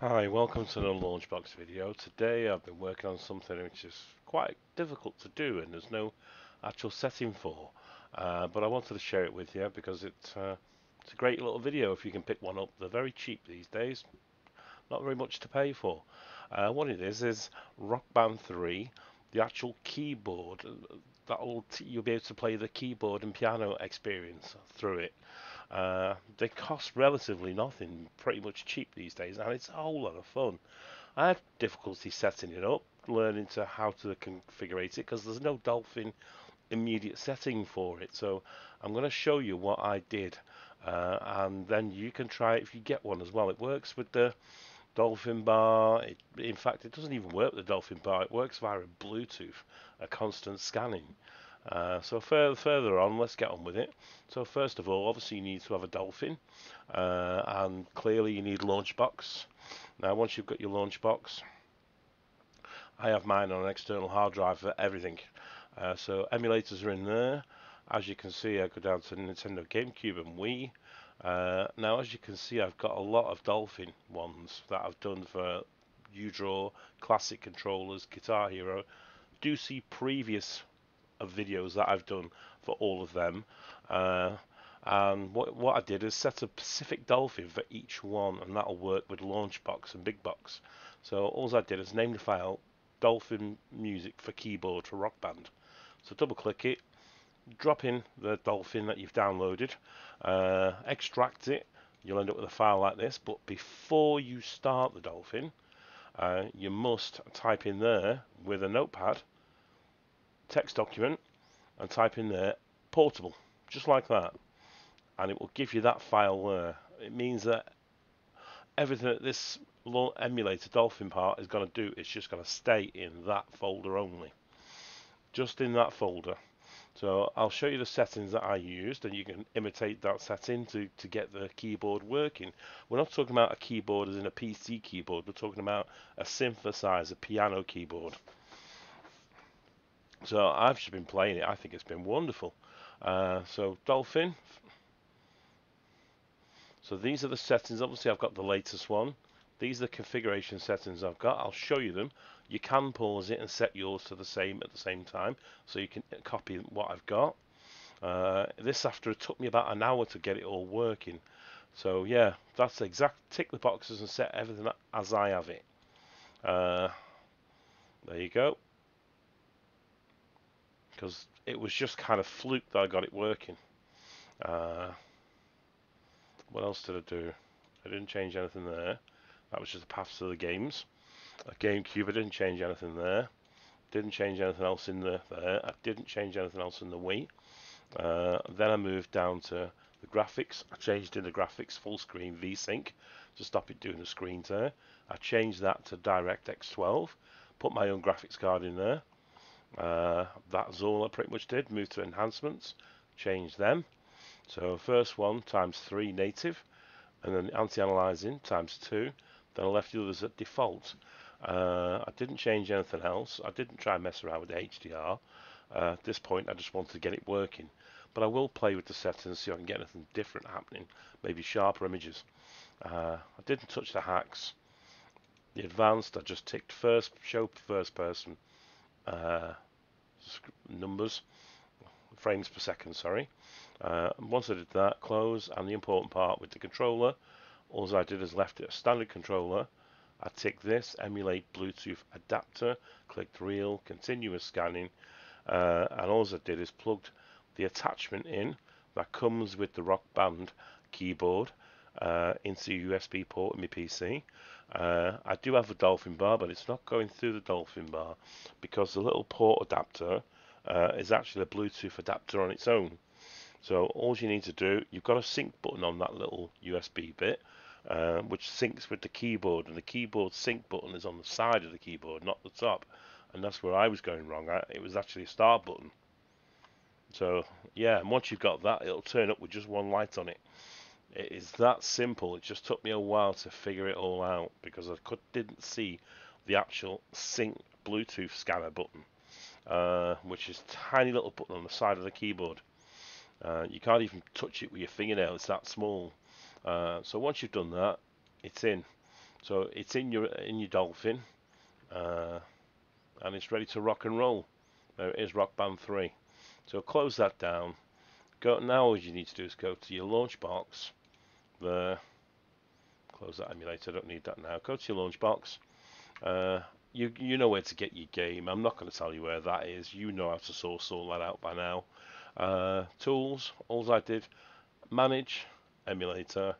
Hi, welcome to the LaunchBox video. Today I've been working on something which is quite difficult to do and there's no actual setting for, but I wanted to share it with you because it's a great little video if you can pick one up. They're very cheap these days, not very much to pay for. What it is Rock Band 3, the actual keyboard. You'll be able to play the keyboard and piano experience through it. They cost relatively nothing, pretty much cheap these days, and it's a whole lot of fun. I had difficulty setting it up, learning how to configure it, because there's no Dolphin immediate setting for it. So I'm going to show you what I did, and then you can try it if you get one as well. It works with the Dolphin bar. In fact, it doesn't even work with the Dolphin bar. It works via a Bluetooth, a constant scanning. So further on, let's get on with it. So first of all, obviously you need to have a Dolphin, and clearly you need LaunchBox. Now once you've got your LaunchBox, I have mine on an external hard drive for everything. So emulators are in there. As you can see, I go down to Nintendo, GameCube and Wii. Now as you can see, I've got a lot of Dolphin ones that I've done for UDraw, classic controllers, Guitar Hero. Do see previous of videos that I've done for all of them, and what I did is set a specific Dolphin for each one, and that'll work with LaunchBox and BigBox. So all I did is name the file Dolphin Music for Keyboard for Rock Band. So double click it, drop in the Dolphin that you've downloaded, extract it, you'll end up with a file like this. But before you start the Dolphin, you must type in there with a notepad text document and type in there portable, just like that, and it will give you that file there. It means that everything that this little emulator Dolphin part is going to do is just going to stay in that folder only, just in that folder. So I'll show you the settings that I used, and you can imitate that setting to get the keyboard working. We're not talking about a keyboard as in a PC keyboard, we're talking about a synthesizer piano keyboard. So I've just been playing it. I think it's been wonderful. So Dolphin. So these are the settings. Obviously I've got the latest one. These are the configuration settings I've got. I'll show you them. You can pause it and set yours to the same at the same time, so you can copy what I've got. This after it took me about an hour to get it all working. So yeah, that's exact. Tick the boxes and set everything as I have it. There you go. Because it was just kind of fluke that I got it working. What else did I do? I didn't change anything there. That was just the paths to the games. GameCube, I didn't change anything there. Didn't change anything else in there. I didn't change anything else in the Wii. Then I moved down to the graphics. I changed in the graphics full screen VSync to stop it doing the screen tear. I changed that to DirectX 12. Put my own graphics card in there. That's all I pretty much did. Move to enhancements, change them. So first one ×3 native, and then anti-aliasing ×2. Then I left the others at default. I didn't change anything else. I didn't try and mess around with the HDR. At this point I just wanted to get it working, but I will play with the settings, see if I can get anything different happening, maybe sharper images. I didn't touch the hacks. The advanced, I just ticked show first person frames per second, sorry. Once I did that, close, and the important part with the controller, all I did is left it a standard controller. I ticked this, emulate Bluetooth adapter, clicked real, continuous scanning, and all I did is plugged the attachment in that comes with the Rock Band keyboard into a USB port in my PC. I do have a Dolphin bar, but it's not going through the Dolphin bar because the little port adapter is actually a Bluetooth adapter on its own. So all you need to do, you've got a sync button on that little USB bit, which syncs with the keyboard, and the keyboard sync button is on the side of the keyboard, not the top, and that's where I was going wrong. It was actually a start button. So yeah, and once you've got that, it'll turn up with just one light on it. It is that simple. It just took me a while to figure it all out because I didn't see the actual sync Bluetooth scanner button, which is a tiny little button on the side of the keyboard. You can't even touch it with your fingernail, it's that small. So once you've done that, it's in. So it's in your Dolphin, and it's ready to rock and roll. There it is, Rock Band 3. So close that down. Go now. All you need to do is go to your launch box. There. Close that emulator. I don't need that now. Go to your launch box. You know where to get your game. I'm not going to tell you where that is. You know how to source all that out by now. Tools. All I did, manage emulator.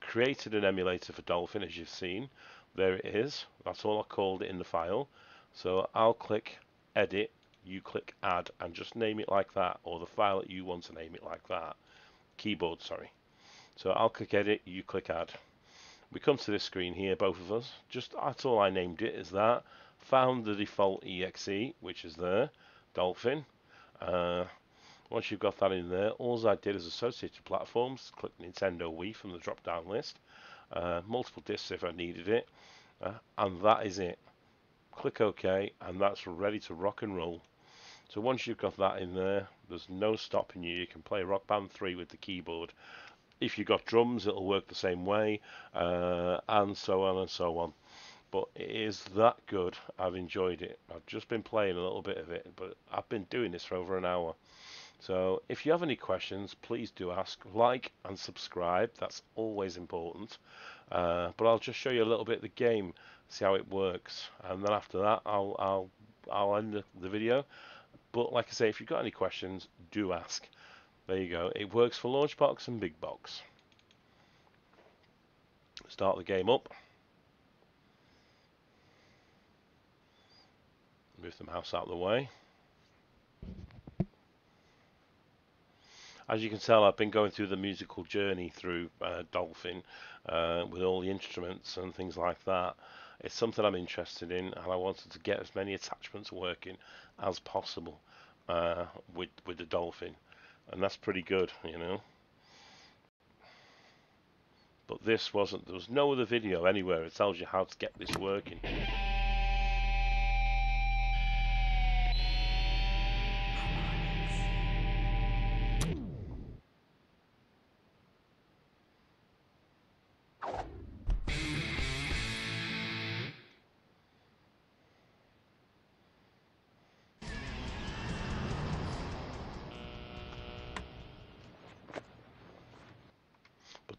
Created an emulator for Dolphin, as you've seen. There it is. That's all I called it in the file. So I'll click edit. You click add, and just name it like that, or the file that you want to name it like that. Keyboard, sorry. So I'll click edit. You click add. We come to this screen here, both of us. Just that's all I named it is that. Found the default exe, which is there, Dolphin. Once you've got that in there, all I did is associated platforms. Click Nintendo Wii from the drop-down list. Multiple discs if I needed it, and that is it. Click OK, and that's ready to rock and roll. So once you've got that in there, there's no stopping you. You can play Rock Band 3 with the keyboard. If you've got drums, it'll work the same way, and so on and so on. But it is that good. I've enjoyed it. I've just been playing a little bit of it, but I've been doing this for over an hour. So if you have any questions, please do ask. Like and subscribe. That's always important. But I'll just show you a little bit of the game, see how it works, and then after that I'll end the video. But like I say, if you've got any questions, do ask. There you go. It works for LaunchBox and BigBox. Start the game up. Move the mouse out of the way. As you can tell, I've been going through the musical journey through Dolphin with all the instruments and things like that. It's something I'm interested in, and I wanted to get as many attachments working as possible with the Dolphin, and that's pretty good, you know. But this wasn't. There was no other video anywhere that tells you how to get this working.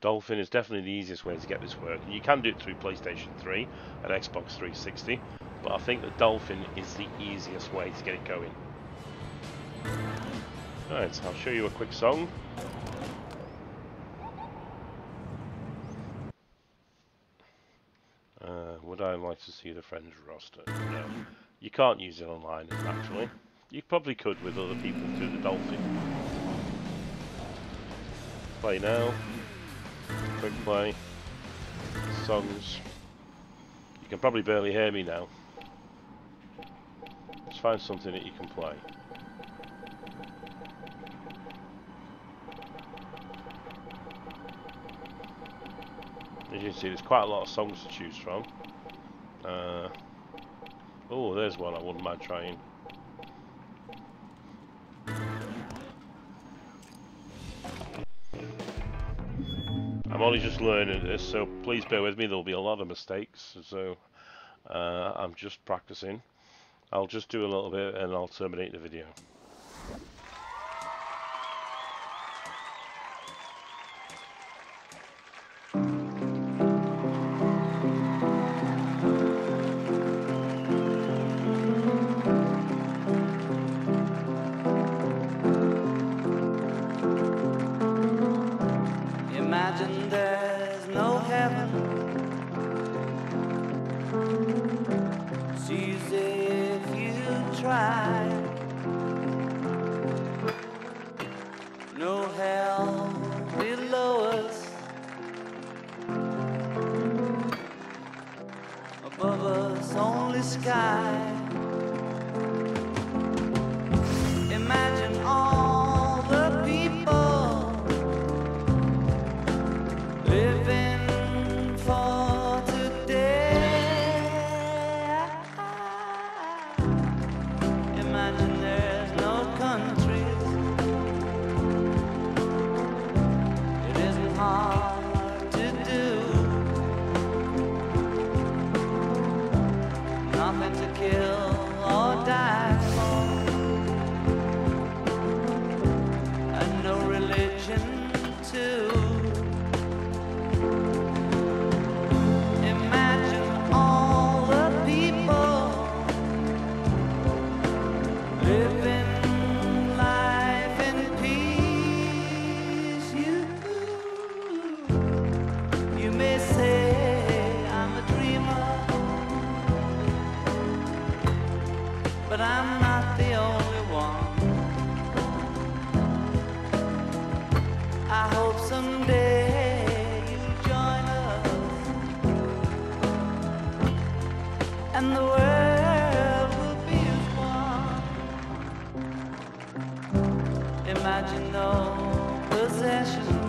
Dolphin is definitely the easiest way to get this working. You can do it through PlayStation 3 and Xbox 360, but I think that Dolphin is the easiest way to get it going. Alright, so I'll show you a quick song. Would I like to see the friends roster? No. You can't use it online, actually. You probably could with other people through the Dolphin. Play now. Quick play songs. You can probably barely hear me now. Let's find something that you can play. As you can see, there's quite a lot of songs to choose from. Oh, there's one I wouldn't mind trying. I'm only just learning this, so please bear with me. There'll be a lot of mistakes, so I'm just practicing. I'll just do a little bit and I'll terminate the video. Imagine there's no heaven. It's easy if you try. No hell below us. Above us only sky. Imagine all the people living for today. Imagine there's no countries. It isn't hard to do. and the world will be as one. Imagine no possession.